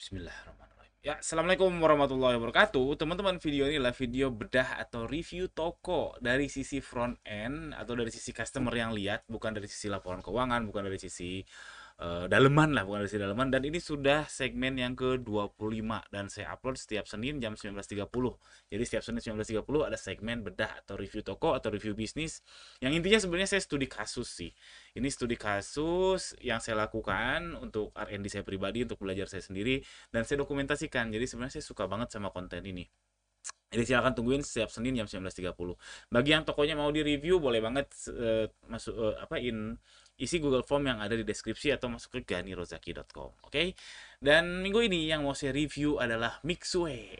Bismillahirrahmanirrahim. Ya, assalamualaikum warahmatullahi wabarakatuh. Teman-teman, video ini adalah video bedah atau review toko dari sisi front end atau dari sisi customer yang lihat, bukan dari sisi laporan keuangan, bukan dari sisi daleman lah, bukan dari sisi daleman. Dan ini sudah segmen yang ke-25 dan saya upload setiap Senin jam 19.30. Jadi setiap Senin 19.30 ada segmen bedah atau review toko atau review bisnis. Yang intinya sebenarnya saya studi kasus sih. Ini studi kasus yang saya lakukan untuk R&D saya pribadi, untuk belajar saya sendiri, dan saya dokumentasikan. Jadi sebenarnya saya suka banget sama konten ini. Jadi silahkan tungguin setiap Senin jam 19.30. Bagi yang tokonya mau direview, boleh banget masuk isi Google Form yang ada di deskripsi atau masuk ke ghanirozaqi.com. Oke? Dan minggu ini yang mau saya review adalah Mixue.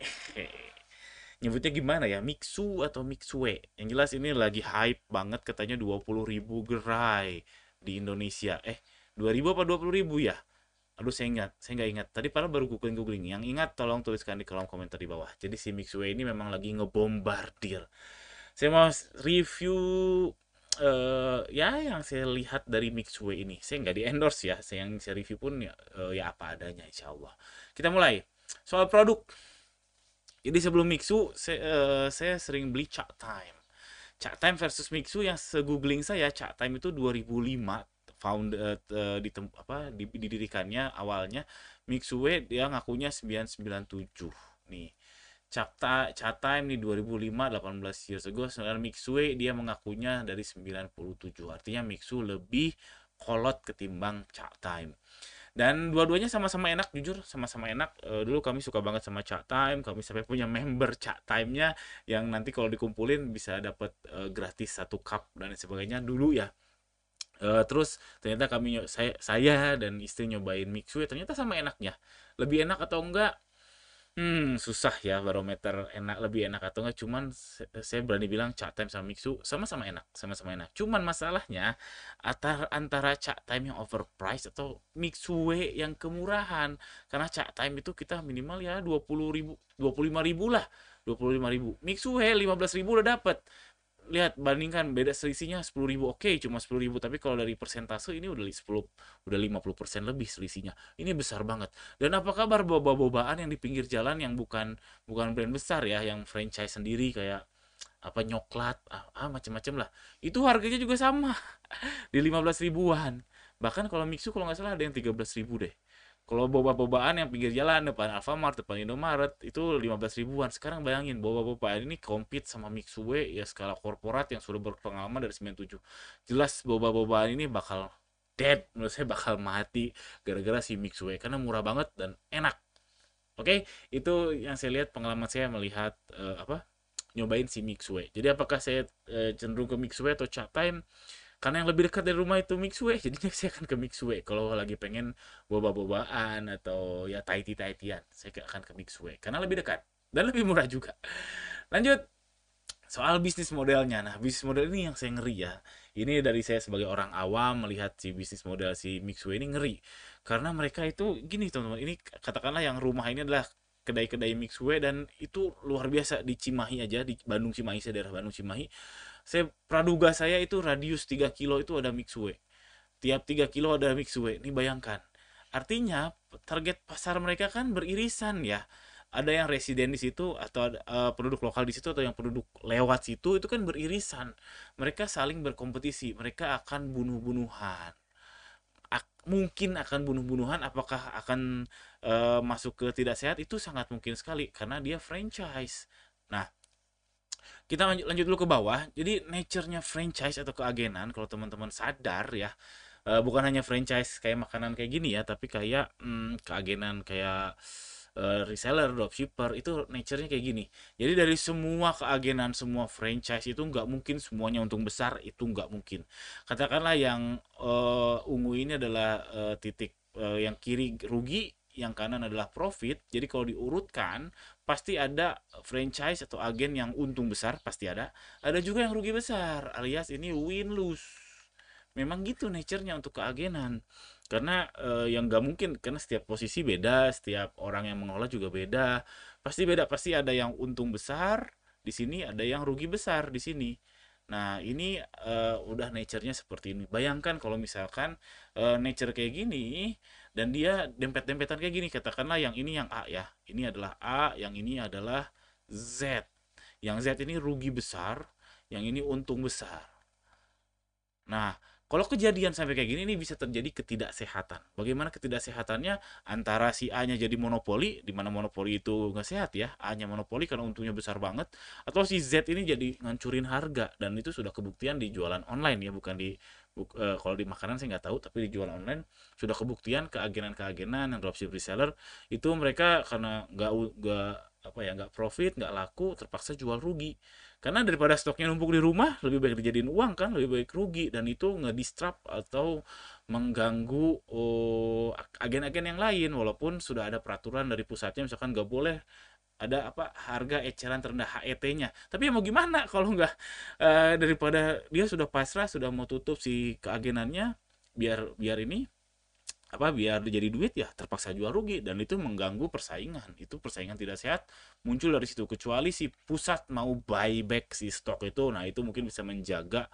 Nyebutnya gimana ya? Mixu atau Mixue? Yang jelas ini lagi hype banget, katanya 20.000 gerai di Indonesia. 2.000 apa 20.000 ya? Aduh, saya nggak ingat. Tadi padahal baru googling. Yang ingat tolong tuliskan di kolom komentar di bawah. Jadi si Mixue ini memang lagi ngebombardir. Saya mau review yang saya lihat dari Mixue ini. Saya nggak di-endorse ya. Yang saya review pun ya apa adanya, insya Allah. Kita mulai. Soal produk. Jadi sebelum Mixu, saya sering beli Chatime. Chatime versus Mixu yang se-googling saya, Chatime itu 2005 didirikannya awalnya. Mixue dia ngakunya 997 nih. Chatime nih 2005, 18 years ago. Sebenarnya Mixue dia mengakunya dari 97. Artinya Mixu lebih kolot ketimbang Chatime. Dan dua-duanya sama-sama enak, jujur sama-sama enak. Dulu kami suka banget sama Chatime, kami sampai punya member Chatime-nya yang nanti kalau dikumpulin bisa dapat gratis 1 cup dan sebagainya dulu ya. Terus ternyata saya dan istri nyobain Mixue, ternyata sama enaknya. Lebih enak atau enggak? Susah ya barometer enak lebih enak atau enggak. Cuman saya berani bilang Chatime sama Mixu sama-sama enak, sama-sama enak. Cuman masalahnya antara Chatime yang overpriced atau Mixue yang kemurahan. Karena Chatime itu kita minimal ya 20.000, 25.000 lah, 25.000. Mixue 15.000 udah dapat. Lihat, bandingkan beda selisihnya 10.000. Oke, cuma 10.000, tapi kalau dari persentase ini udah 50% lebih selisihnya. Ini besar banget. Dan apa kabar boba-bobaan yang di pinggir jalan yang bukan brand besar ya, yang franchise sendiri kayak apa nyoklat, macam-macam lah. Itu harganya juga sama di 15.000-an. Bahkan kalau Mixu kalau nggak salah ada yang 13.000 deh. Kalau boba-bobaan yang pinggir jalan, depan Alfamart, depan Indomaret, itu 15.000-an. Sekarang bayangin, boba-bobaan ini compete sama Mixue, ya skala korporat yang sudah berpengalaman dari 97. Jelas boba-bobaan ini bakal dead, menurut saya bakal mati gara-gara si Mixue. Karena murah banget dan enak. Oke, itu yang saya lihat, pengalaman saya melihat, nyobain si Mixue. Jadi apakah saya cenderung ke Mixue atau Chatime? Karena yang lebih dekat dari rumah itu Mixue, jadinya saya akan ke Mixue. Kalau lagi pengen boba-bobaan atau ya taiti-taitian, saya akan ke Mixue. Karena lebih dekat dan lebih murah juga. Lanjut, soal bisnis modelnya. Nah, bisnis model ini yang saya ngeri ya. Ini dari saya sebagai orang awam melihat si bisnis model si Mixue ini ngeri. Karena mereka itu gini teman-teman, ini katakanlah yang rumah ini adalah kedai-kedai Mixue, dan itu luar biasa di Cimahi aja, di Bandung Cimahi, saya daerah Bandung Cimahi. Praduga saya itu radius 3 kilo itu ada Mixue. Tiap 3 kilo ada Mixue. Ini bayangkan. Artinya target pasar mereka kan beririsan ya. Ada yang residen di situ atau penduduk lokal di situ atau yang penduduk lewat situ, itu kan beririsan. Mereka saling berkompetisi, mereka akan bunuh-bunuhan. Mungkin akan bunuh-bunuhan, apakah akan masuk ke tidak sehat, itu sangat mungkin sekali karena dia franchise. Nah, kita lanjut dulu ke bawah. Jadi nature-nya franchise atau keagenan, kalau teman-teman sadar ya, bukan hanya franchise kayak makanan kayak gini ya, tapi kayak keagenan kayak reseller, dropshipper, itu nature-nya kayak gini. Jadi dari semua keagenan, semua franchise itu nggak mungkin semuanya untung besar, itu nggak mungkin. Katakanlah yang ungu ini adalah titik yang kiri rugi, yang kanan adalah profit. Jadi kalau diurutkan, pasti ada franchise atau agen yang untung besar, pasti ada. Ada juga yang rugi besar, alias ini win-lose. Memang gitu nature-nya untuk keagenan. Karena yang nggak mungkin, karena setiap posisi beda, setiap orang yang mengelola juga beda. Pasti beda, pasti ada yang untung besar di sini, ada yang rugi besar di sini. Nah, ini udah nature-nya seperti ini. Bayangkan kalau misalkan nature kayak gini, Dan dia dempet-dempetan kayak gini, katakanlah yang ini yang A ya, ini adalah A, yang ini adalah Z. Yang Z ini rugi besar, yang ini untung besar. Nah, kalau kejadian sampai kayak gini, ini bisa terjadi ketidaksehatan. Bagaimana ketidaksehatannya? Antara si A-nya jadi monopoli, di mana monopoli itu nggak sehat ya, A-nya monopoli karena untungnya besar banget, atau si Z ini jadi ngancurin harga, dan itu sudah kebuktian di jualan online ya, bukan di kalau di makanan saya nggak tahu, tapi di jualan online sudah kebuktian keagenan-keagenan yang dropship reseller itu mereka karena nggak profit, nggak laku, terpaksa jual rugi. Karena daripada stoknya numpuk di rumah, lebih baik dijadiin uang kan, lebih baik rugi, dan itu ngedistrap atau mengganggu agen-agen yang lain, walaupun sudah ada peraturan dari pusatnya misalkan nggak boleh ada harga eceran terendah HET-nya. Tapi ya mau gimana kalau nggak daripada dia sudah pasrah, sudah mau tutup si keagenannya, biar jadi duit ya terpaksa jual rugi, dan itu mengganggu persaingan. Itu persaingan tidak sehat muncul dari situ, kecuali si pusat mau buyback si stok itu. Nah, itu mungkin bisa menjaga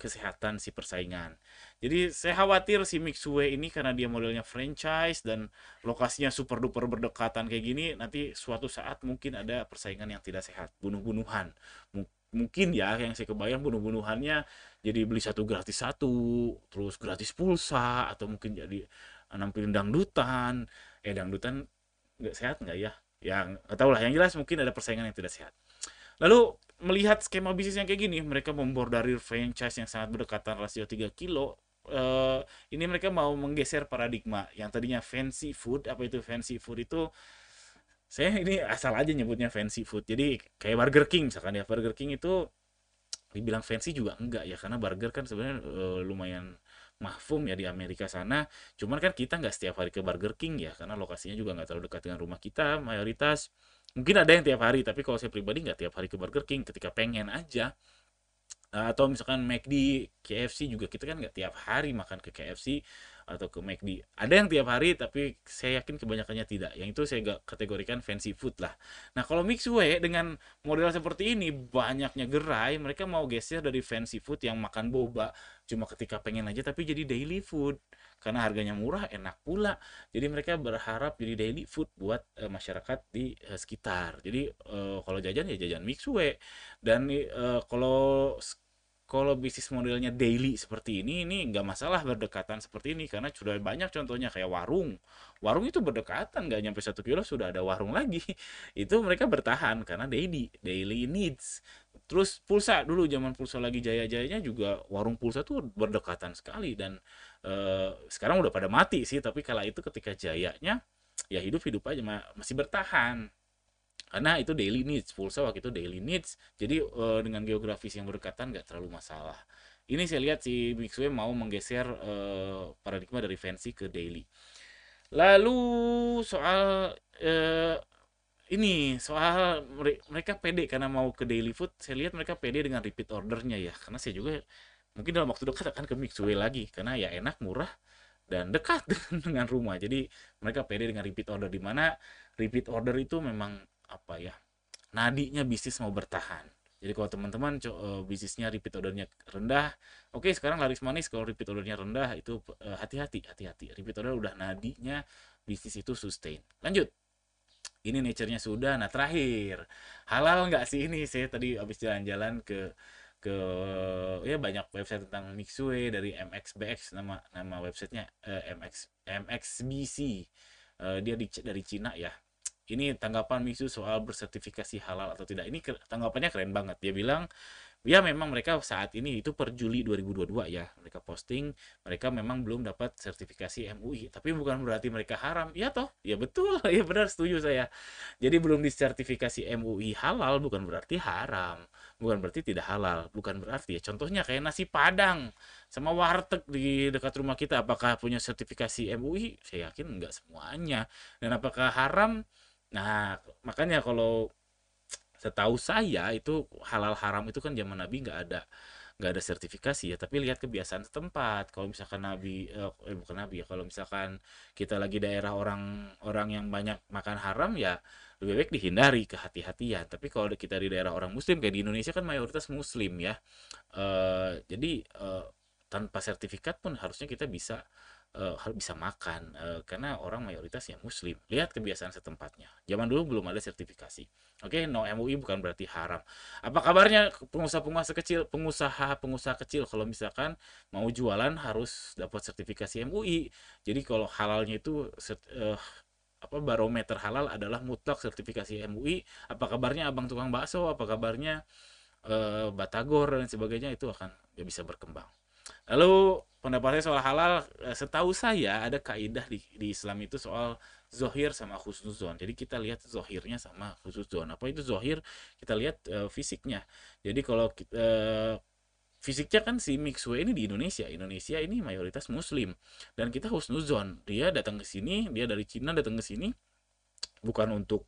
kesehatan si persaingan. Jadi saya khawatir si Mixue ini karena dia modelnya franchise dan lokasinya super duper berdekatan kayak gini, nanti suatu saat mungkin ada persaingan yang tidak sehat, bunuh-bunuhan. Mungkin ya yang saya kebayang bunuh-bunuhannya jadi beli satu gratis satu, terus gratis pulsa, atau mungkin jadi nampilin dangdutan. Dangdutan nggak sehat nggak ya? Yang nggak tahu lah, yang jelas mungkin ada persaingan yang tidak sehat. Lalu melihat skema bisnis yang kayak gini, mereka membordarir franchise yang sangat berdekatan rasio 3 kilo. Ini mereka mau menggeser paradigma yang tadinya fancy food. Apa itu fancy food itu? Saya ini asal aja nyebutnya fancy food. Jadi kayak Burger King misalkan ya, Burger King itu dibilang fancy juga enggak ya, karena burger kan sebenarnya lumayan mahfum ya di Amerika sana. Cuman kan kita nggak setiap hari ke Burger King ya, karena lokasinya juga nggak terlalu dekat dengan rumah kita mayoritas. Mungkin ada yang tiap hari, tapi kalau saya pribadi nggak tiap hari ke Burger King, ketika pengen aja. Atau misalkan McD, KFC juga kita kan nggak tiap hari makan ke KFC atau ke McD. Ada yang tiap hari, tapi saya yakin kebanyakannya tidak. Yang itu saya nggak kategorikan fancy food lah. Nah, kalau Mixue dengan model seperti ini, banyaknya gerai, mereka mau geser dari fancy food yang makan boba cuma ketika pengen aja, tapi jadi daily food. Karena harganya murah, enak pula. Jadi mereka berharap jadi daily food buat masyarakat di sekitar. Jadi kalau jajan ya jajan Mixue. Dan kalau bisnis modelnya daily seperti ini nggak masalah berdekatan seperti ini, karena sudah banyak contohnya kayak warung. Warung itu berdekatan, nggak nyampe 1 kilo sudah ada warung lagi. Itu mereka bertahan karena daily needs. Terus pulsa, dulu zaman pulsa lagi jaya-jayanya juga warung pulsa tuh berdekatan sekali, dan sekarang udah pada mati sih, tapi kala itu ketika jayanya ya hidup-hidup aja masih bertahan. Karena itu daily needs, pulsa waktu itu daily needs. Jadi dengan geografis yang berdekatan nggak terlalu masalah. Ini saya lihat si Mixue mau menggeser paradigma dari fancy ke daily. Lalu soal ini, soal mereka pede karena mau ke daily food. Saya lihat mereka pede dengan repeat ordernya ya. Karena saya juga mungkin dalam waktu dekat akan ke Mixue lagi, karena ya enak, murah, dan dekat dengan rumah. Jadi mereka pede dengan repeat order, di mana repeat order itu memang nadinya bisnis mau bertahan. Jadi kalau teman-teman bisnisnya repeat ordernya rendah, oke, sekarang laris manis kalau repeat ordernya rendah, itu hati-hati, repeat order udah nadinya bisnis itu sustain. Lanjut, ini nature-nya sudah. Nah, terakhir, halal nggak sih ini? Saya tadi habis jalan-jalan ke ya banyak website tentang Mixue, dari MXBX nama websitenya, MXBC, dia dari Cina ya. Ini tanggapan Mixue soal bersertifikasi halal atau tidak. Ini tanggapannya keren banget. Dia bilang, ya memang mereka saat ini itu per Juli 2022 ya. Mereka posting, mereka memang belum dapat sertifikasi MUI. Tapi bukan berarti mereka haram. Ya toh, ya betul, ya benar, setuju saya. Jadi belum disertifikasi MUI halal bukan berarti haram. Bukan berarti tidak halal. Bukan berarti ya. Contohnya kayak nasi padang sama warteg di dekat rumah kita. Apakah punya sertifikasi MUI? Saya yakin enggak semuanya. Dan apakah haram? Nah, makanya kalau setahu saya itu halal haram itu kan zaman Nabi nggak ada sertifikasi ya, tapi lihat kebiasaan setempat. Kalau misalkan kalau misalkan kita lagi daerah orang yang banyak makan haram ya lebih baik dihindari, kehati-hatian. Tapi kalau kita di daerah orang muslim kayak di Indonesia kan mayoritas muslim ya, jadi tanpa sertifikat pun harusnya kita bisa bisa makan, karena orang mayoritasnya Muslim. Lihat kebiasaan setempatnya. Zaman dulu belum ada sertifikasi. Oke, no MUI bukan berarti haram. Apa kabarnya pengusaha-pengusaha kecil kalau misalkan mau jualan harus dapat sertifikasi MUI. Jadi kalau halalnya itu barometer halal adalah mutlak sertifikasi MUI. Apa kabarnya abang tukang bakso, apa kabarnya batagor dan sebagainya, itu akan bisa berkembang. Lalu pendapatnya soal halal, setahu saya ada kaidah di Islam itu soal zohir sama khusnuzon. Jadi kita lihat zohirnya sama khusnuzon. Apa itu zohir? Kita lihat fisiknya. Jadi kalau fisiknya kan si Mixue ini di Indonesia ini mayoritas Muslim, dan kita khusnuzon. Dia datang ke sini, dia dari Cina datang ke sini bukan untuk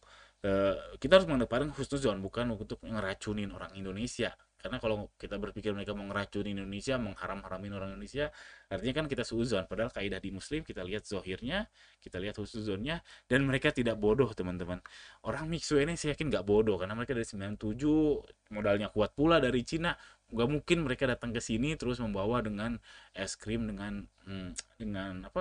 kita harus mengedepankan khusnuzon, bukan untuk ngeracunin orang Indonesia. Karena kalau kita berpikir mereka mau ngeracuni Indonesia, mengharam-haramin orang Indonesia, artinya kan kita suuzon. Padahal kaidah di Muslim kita lihat zohirnya, kita lihat husnuzonnya, dan mereka tidak bodoh, teman-teman. Orang Mixue ini saya yakin nggak bodoh, karena mereka dari 97, modalnya kuat pula dari Cina. Nggak mungkin mereka datang ke sini terus membawa dengan es krim, dengan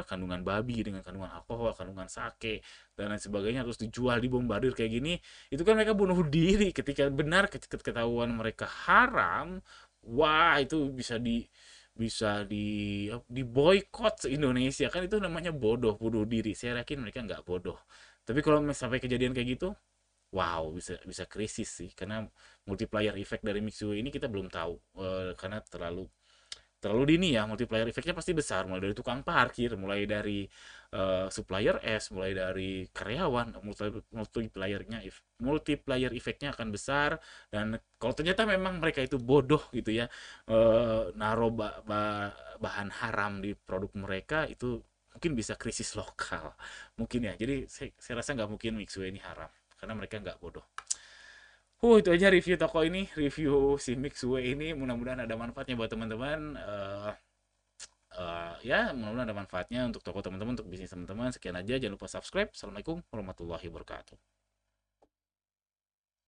kandungan babi, dengan kandungan alkohol, kandungan sake, dan lain sebagainya, terus dijual, dibombardir kayak gini. Itu kan mereka bunuh diri. Ketika benar, ketika ketahuan mereka haram, wah itu bisa di boykot Indonesia. Kan itu namanya bodoh, bunuh diri. Saya yakin mereka nggak bodoh. Tapi kalau sampai kejadian kayak gitu, wow, bisa krisis sih, karena multiplier effect dari Mixue ini kita belum tahu, karena terlalu dini ya. Multiplier effectnya pasti besar, mulai dari tukang parkir, mulai dari supplier es, mulai dari karyawan. Multiplier effectnya akan besar, dan kalau ternyata memang mereka itu bodoh gitu ya, naruh bahan haram di produk mereka, itu mungkin bisa krisis lokal, mungkin ya. Jadi saya rasa nggak mungkin Mixue ini haram, karena mereka nggak bodoh. Itu aja review toko ini, review si Mixue ini. Mudah-mudahan ada manfaatnya buat teman-teman. Ya, mudah-mudahan ada manfaatnya untuk toko teman-teman, untuk bisnis teman-teman. Sekian aja, jangan lupa subscribe. Assalamualaikum warahmatullahi wabarakatuh.